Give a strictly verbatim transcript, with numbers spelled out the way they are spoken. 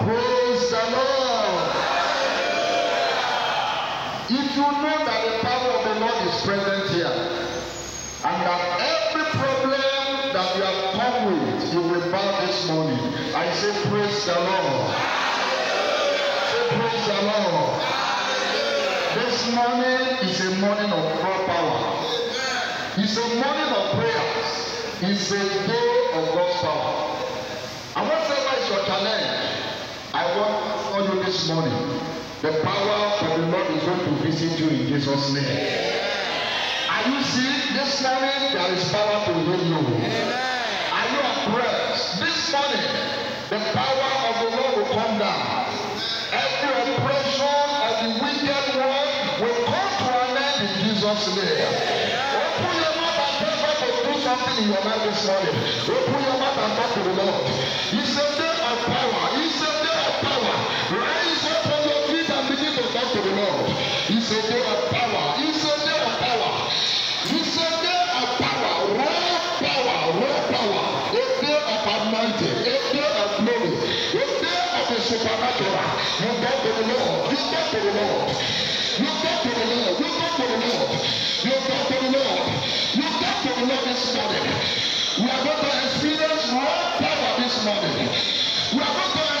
Praise the Lord. If you know that the power of the Lord is present here, and that every problem that you have come with, you will bow this morning, I say praise the Lord. Say praise the Lord. This morning is a morning of God power. It's a morning of prayers. It's a day of God's power. And whatever is your challenge, I want on you this morning, the power of the Lord is going to visit you in Jesus' name. Yeah. Are you seeing this morning? There is power to heal you. Yeah. Are you oppressed? This morning, the power of the Lord will come down. Every oppression of the wicked world will come to an end in Jesus' name. Yeah. Open your mouth and pray God to do something in your life this morning. Open your mouth and talk to the Lord. It's a day of power. It's a day of power. Rise up from your feet and begin to talk to the Lord. It's a day of power. It's a day of power. It's a day of power. Raw power. Raw power. A day of anointing. A day of glory. A day of the supernatural. You talk to the Lord. You talk to the Lord. You talk to the Lord. You talk to the Lord. You talk to the Lord. You talk to the Lord this morning. We are going to experience raw power this morning. We are going to